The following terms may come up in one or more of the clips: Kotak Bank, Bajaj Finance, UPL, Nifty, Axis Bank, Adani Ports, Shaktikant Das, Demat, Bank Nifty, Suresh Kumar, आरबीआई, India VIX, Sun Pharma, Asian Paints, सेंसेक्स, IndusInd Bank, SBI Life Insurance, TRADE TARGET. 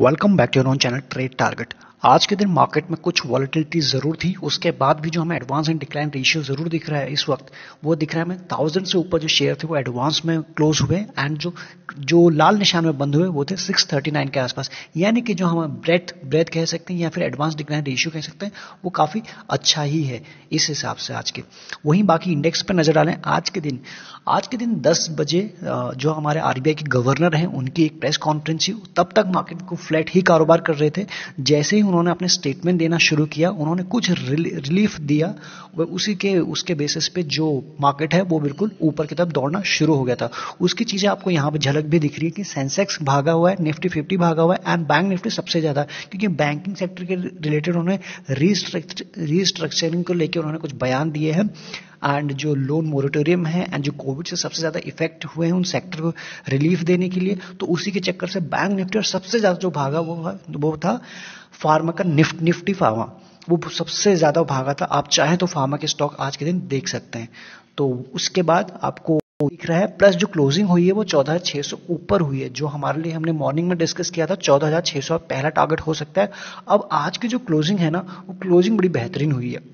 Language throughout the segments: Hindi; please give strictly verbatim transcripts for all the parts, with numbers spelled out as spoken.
Welcome back to your own channel trade target. आज के दिन मार्केट में कुछ वॉलिटिलिटी जरूर थी, उसके बाद भी जो हमें एडवांस एंड डिक्लाइन रेशियो जरूर दिख रहा है इस वक्त, वो दिख रहा है हमें थाउजेंड से ऊपर जो शेयर थे वो एडवांस में क्लोज हुए एंड जो जो लाल निशान में बंद हुए वो थे सिक्स थर्टी नाइन के आसपास, यानी कि जो हम ब्रेथ ब्रेथ कह सकते हैं या फिर एडवांस डिक्लाइन रेशियो कह सकते हैं वो काफ़ी अच्छा ही है इस हिसाब से आज के। वहीं बाकी इंडेक्स पर नजर डालें आज के दिन आज के दिन दस बजे जो हमारे आरबीआई के गवर्नर हैं उनकी एक प्रेस कॉन्फ्रेंस हुई, तब तक मार्केट को फ्लैट ही कारोबार कर रहे थे। जैसे ही उन्होंने अपने स्टेटमेंट देना शुरू किया उन्होंने कुछ रिलीफ दिया, वह उसी के उसके बेसिस पे जो मार्केट है वो बिल्कुल ऊपर की तरफ दौड़ना शुरू हो गया था। उसकी चीज़ें आपको यहाँ पर झलक भी दिख रही है कि सेंसेक्स भागा हुआ है, निफ्टी फिफ्टी भागा हुआ है एंड बैंक निफ्टी सबसे ज़्यादा, क्योंकि बैंकिंग सेक्टर के रिलेटेड उन्होंने रीस्ट्रक्चरिंग को लेकर उन्होंने कुछ बयान दिए हैं एंड जो लोन मोरेटोरियम है एंड जो कोविड से सबसे ज़्यादा इफेक्ट हुए हैं उन सेक्टर को रिलीफ देने के लिए, तो उसी के चक्कर से बैंक निफ्टी और सबसे ज़्यादा जो भागा वो वो था फार्मा का निफ्ट निफ्टी फार्मा, वो सबसे ज़्यादा भागा था। आप चाहें तो फार्मा के स्टॉक आज के दिन देख सकते हैं। तो उसके बाद आपको दिख रहा है प्लस जो क्लोजिंग हुई है वो चौदह हज़ार छह सौ ऊपर हुई है, जो हमारे लिए हमने मॉर्निंग में डिस्कस किया था चौदह हज़ार छह सौ पहला टारगेट हो सकता है। अब आज की जो क्लोजिंग है ना वो क्लोजिंग बड़ी बेहतरीन हुई है।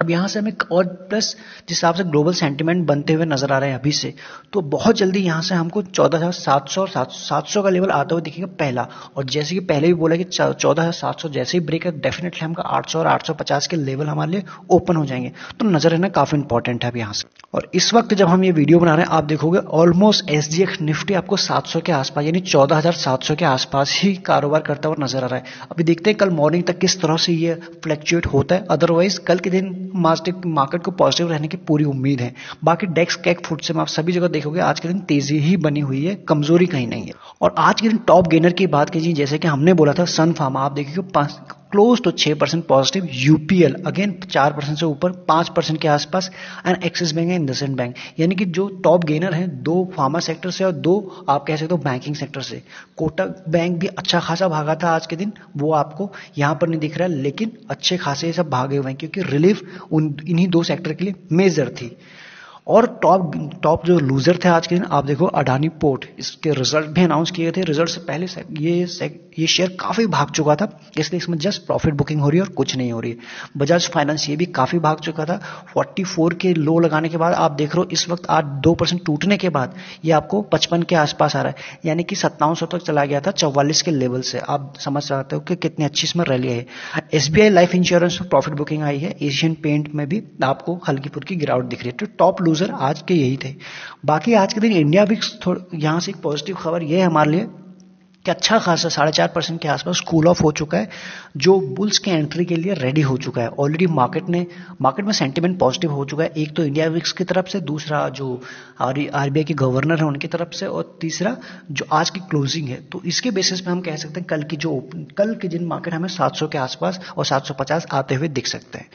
अब यहाँ से हमें और प्लस जिस हिसाब से ग्लोबल सेंटिमेंट बनते हुए नजर आ रहे हैं अभी से, तो बहुत जल्दी यहाँ से हमको चौदह हज़ार सात सौ और सात सौ का लेवल आता हुआ दिखेगा पहला, और जैसे कि पहले भी बोला कि चौदह हज़ार सात सौ जैसे ही ब्रेक है डेफिनेटली हमका आठ सौ और आठ सौ पचास के लेवल हमारे लिए ओपन हो जाएंगे, तो नजर रहना काफ़ी इंपॉर्टेंट है अब यहाँ से। और इस वक्त जब हम ये वीडियो बना रहे हैं आप देखोगे almost S G X Nifty आपको सात सौ के आसपास यानी चौदह हज़ार सात सौ के आसपास ही कारोबार करता हुआ नजर आ रहा है। अभी देखते हैं कल मॉर्निंग तक किस तरह से ये फ्लैक्चुएट होता है, अदरवाइज कल के दिन मार्केट को पॉजिटिव रहने की पूरी उम्मीद है। बाकी डेक्स कैक फुट से आप सभी जगह देखोगे आज के दिन तेजी ही बनी हुई है, कमजोरी कहीं नहीं है। और आज के दिन टॉप गेनर की बात कीजिए, जैसे कि हमने बोला था सन फार्मा, आप देखिए क्लोज तो छह परसेंट पॉजिटिव, यूपीएल अगेन चार परसेंट से ऊपर पाँच परसेंट के आसपास एंड एक्सिस बैंक है इंडसइंड बैंक, यानी कि जो टॉप गेनर हैं दो फार्मा सेक्टर से और दो आप कह सकते हो बैंकिंग सेक्टर से। कोटक बैंक भी अच्छा खासा भागा था आज के दिन, वो आपको यहाँ पर नहीं दिख रहा है, लेकिन अच्छे खासे ये सब भागे हुए हैं क्योंकि रिलीफ उन इन्हीं दो सेक्टर के लिए मेजर थी। और टॉप टॉप जो लूजर थे आज के दिन आप देखो अडानी पोर्ट, इसके रिजल्ट भी अनाउंस किए थे, रिजल्ट से पहले से ये से, ये शेयर काफ़ी भाग चुका था, इसलिए इसमें जस्ट प्रॉफिट बुकिंग हो रही है और कुछ नहीं हो रही है। बजाज फाइनेंस ये भी काफ़ी भाग चुका था, चौवालीस के लो लगाने के बाद आप देख रहे हो इस वक्त आज दो परसेंट टूटने के बाद ये आपको पचपन के आसपास आ रहा है, यानी कि सत्तावन सौ तक चला गया था चौवालीस के लेवल से। आप समझ सकते हो कि कितनी अच्छी इसमें रैली है। S B I life insurance में प्रॉफिट बुकिंग आई है, एशियन पेंट में भी आपको हल्की फुल्की गिरावट दिख रही है। तो टॉप लूजर आज के यही थे। बाकी आज के दिन इंडिया विक्स यहाँ से एक पॉजिटिव खबर यह है हमारे लिए कि अच्छा खासा साढ़े चार परसेंट के आसपास कूल ऑफ हो चुका है, जो बुल्स के एंट्री के लिए रेडी हो चुका है। ऑलरेडी मार्केट ने मार्केट में सेंटिमेंट पॉजिटिव हो चुका है, एक तो इंडिया विक्स की तरफ से, दूसरा जो आरबीआई के गवर्नर हैं उनकी तरफ से, और तीसरा जो आज की क्लोजिंग है। तो इसके बेसिस पे हम कह सकते हैं कल की जो कल के दिन मार्केट हमें सात सौ के आसपास और सात सौ पचास आते हुए दिख सकते हैं।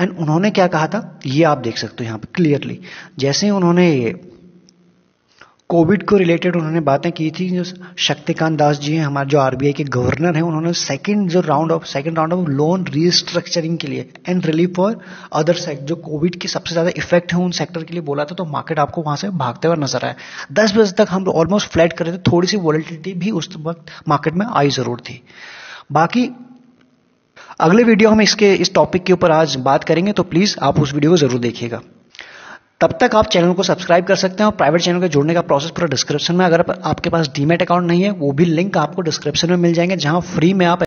एंड उन्होंने क्या कहा था ये आप देख सकते हो यहाँ पर क्लियरली, जैसे ही उन्होंने कोविड को रिलेटेड उन्होंने बातें की थी। जो शक्तिकांत दास जी हैं हमारे जो आरबीआई के गवर्नर हैं, उन्होंने सेकंड जो round of second round of loan restructuring के लिए and relief for other sector जो कोविड के सबसे ज़्यादा इफेक्ट है उन सेक्टर के लिए बोला था, तो मार्केट आपको वहां से भागते हुए नजर आया। दस बजे तक हम ऑलमोस्ट फ्लैट कर रहे थे, थोड़ी सी वॉलिटिलिटी भी उस वक्त मार्केट में आई ज़रूर थी। बाकी अगले वीडियो हम इसके इस टॉपिक के ऊपर आज बात करेंगे, तो प्लीज़ आप उस वीडियो को ज़रूर देखिएगा। तब तक आप चैनल को सब्सक्राइब कर सकते हैं, और प्राइवेट चैनल के जुड़ने का प्रोसेस पूरा डिस्क्रिप्शन में, अगर आपके पास डीमेट अकाउंट नहीं है वो भी लिंक आपको डिस्क्रिप्शन में मिल जाएंगे, जहां फ्री में आप